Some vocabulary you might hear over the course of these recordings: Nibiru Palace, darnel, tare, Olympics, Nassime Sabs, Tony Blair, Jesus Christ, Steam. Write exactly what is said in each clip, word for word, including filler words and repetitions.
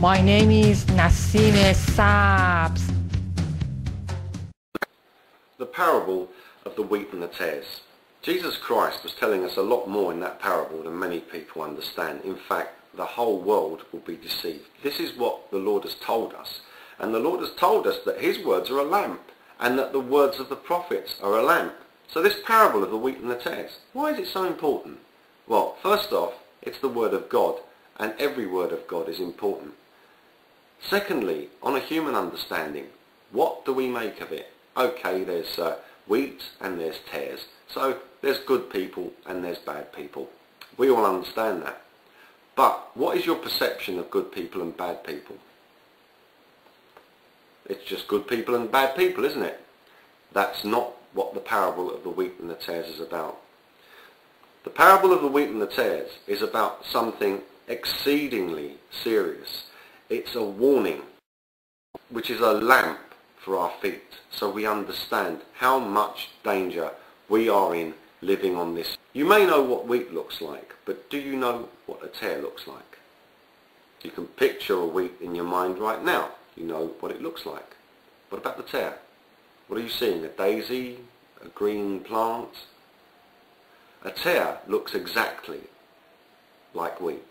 My name is Nassime Sabs. The parable of the wheat and the tares. Jesus Christ was telling us a lot more in that parable than many people understand. In fact, the whole world will be deceived. This is what the Lord has told us. And the Lord has told us that his words are a lamp, and that the words of the prophets are a lamp. So this parable of the wheat and the tares, why is it so important? Well, first off, it's the word of God, and every word of God is important. Secondly, on a human understanding, what do we make of it? Okay, there's uh, wheat and there's tares. So there's good people and there's bad people. We all understand that. But what is your perception of good people and bad people? It's just good people and bad people, isn't it? That's not what the parable of the wheat and the tares is about. The parable of the wheat and the tares is about something exceedingly serious. It's a warning, which is a lamp for our feet, so we understand how much danger we are in living on this. You may know what wheat looks like, but do you know what a tare looks like? You can picture a wheat in your mind right now. You know what it looks like. What about the tare? What are you seeing? A daisy? A green plant? A tare looks exactly like wheat.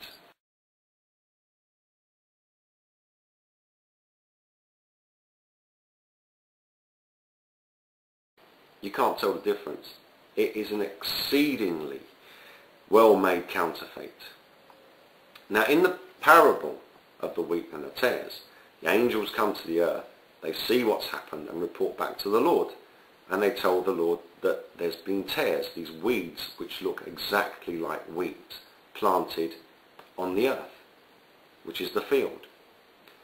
You can't tell the difference. It is an exceedingly well-made counterfeit. Now, in the parable of the wheat and the tares, the angels come to the earth, they see what's happened and report back to the Lord, and they tell the Lord that there's been tares, these weeds which look exactly like wheat planted on the earth, which is the field.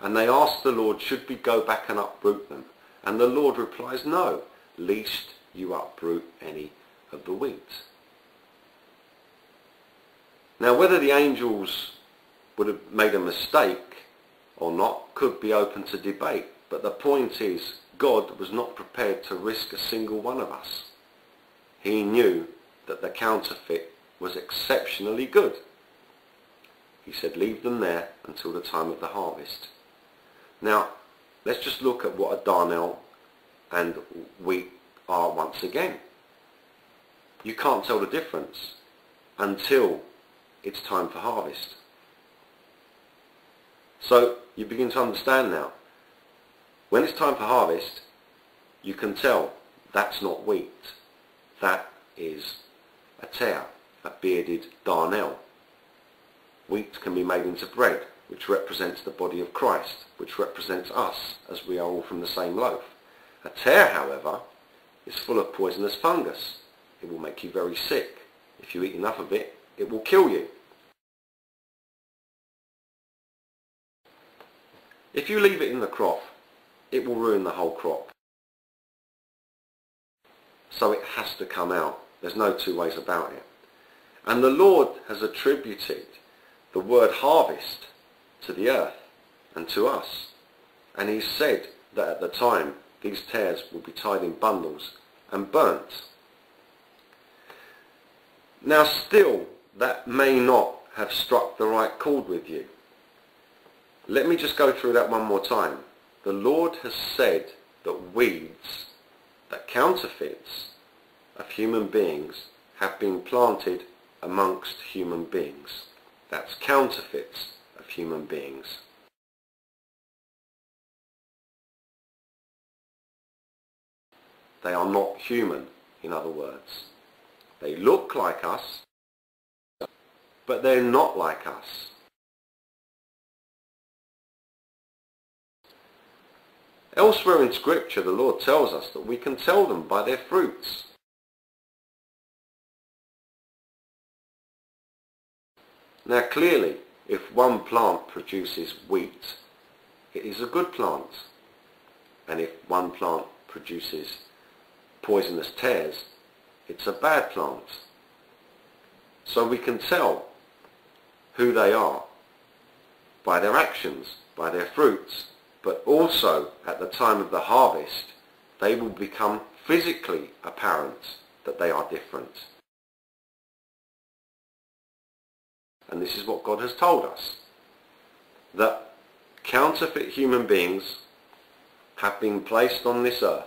And they ask the Lord, should we go back and uproot them? And the Lord replies, no, lest you uproot any of the wheat. Now, whether the angels would have made a mistake or not could be open to debate, but the point is God was not prepared to risk a single one of us. He knew that the counterfeit was exceptionally good. He said, leave them there until the time of the harvest. Now, let's just look at what a darnel and wheat are once again. You can't tell the difference until it's time for harvest. So you begin to understand now. When it's time for harvest, you can tell that's not wheat. That is a tare, a bearded darnel. Wheat can be made into bread, which represents the body of Christ, which represents us, as we are all from the same loaf. A tare, however, is full of poisonous fungus. It will make you very sick. If you eat enough of it, it will kill you. If you leave it in the crop, it will ruin the whole crop. So it has to come out. There's no two ways about it. And the Lord has attributed the word harvest to the earth and to us. And he said that at the time, these tares will be tied in bundles and burnt. Now, still, that may not have struck the right chord with you. Let me just go through that one more time. The Lord has said that weeds, that counterfeits of human beings, have been planted amongst human beings. That's counterfeits of human beings. They are not human, in other words. They look like us, but they're not like us. Elsewhere in Scripture, the Lord tells us that we can tell them by their fruits. Now, clearly, if one plant produces wheat, it is a good plant. And if one plant produces poisonous tares, it's a bad plant. So we can tell who they are by their actions, by their fruits, but also at the time of the harvest they will become physically apparent that they are different. And this is what God has told us, that counterfeit human beings have been placed on this earth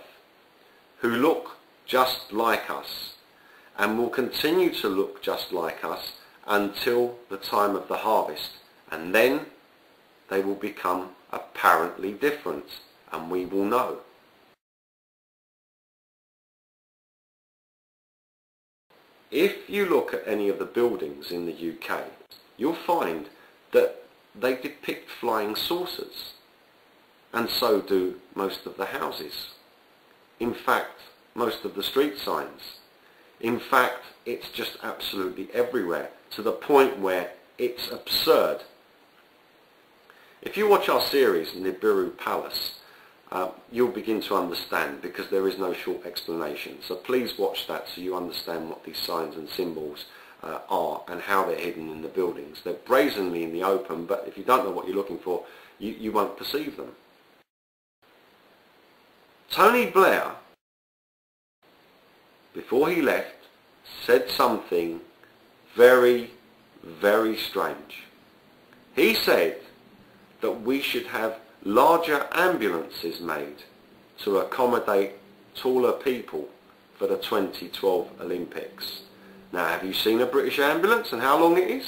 who look just like us and will continue to look just like us until the time of the harvest, and then they will become apparently different and we will know. If you look at any of the buildings in the U K, you'll find that they depict flying saucers, and so do most of the houses. In fact, most of the street signs. In fact, it's just absolutely everywhere, to the point where it's absurd. If you watch our series, Nibiru Palace, uh, you'll begin to understand, because there is no short explanation. So please watch that so you understand what these signs and symbols uh, are and how they're hidden in the buildings. They're brazenly in the open, but if you don't know what you're looking for, you, you won't perceive them. Tony Blair, before he left, said something very, very strange. He said that we should have larger ambulances made to accommodate taller people for the twenty twelve Olympics. Now, have you seen a British ambulance and how long it is?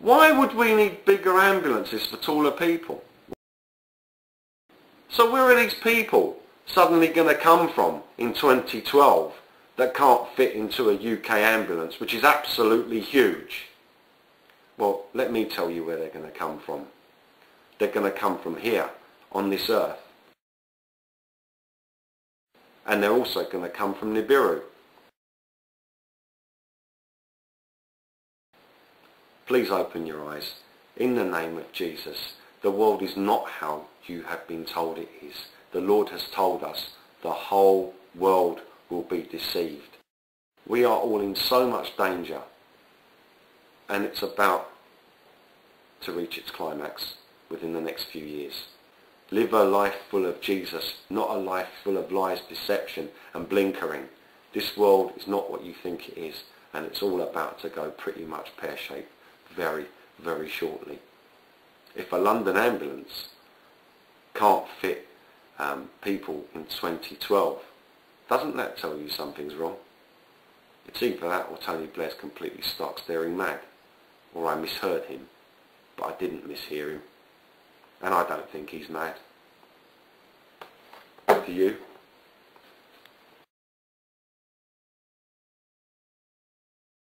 Why would we need bigger ambulances for taller people? So where are these people suddenly going to come from in twenty twelve that can't fit into a U K ambulance, which is absolutely huge? Well, let me tell you where they're going to come from. They're going to come from here, on this earth. And they're also going to come from Nibiru. Please open your eyes. In the name of Jesus, the world is not how you have been told it is. The Lord has told us the whole world will be deceived. We are all in so much danger, and it's about to reach its climax within the next few years. Live a life full of Jesus, not a life full of lies, deception and blinkering. This world is not what you think it is, and it's all about to go pretty much pear-shaped very, very shortly. If a London ambulance can't fit um, people in twenty twelve, doesn't that tell you something's wrong? It's either that or Tony Blair's completely stark staring mad, or I misheard him, but I didn't mishear him, and I don't think he's mad. Do you?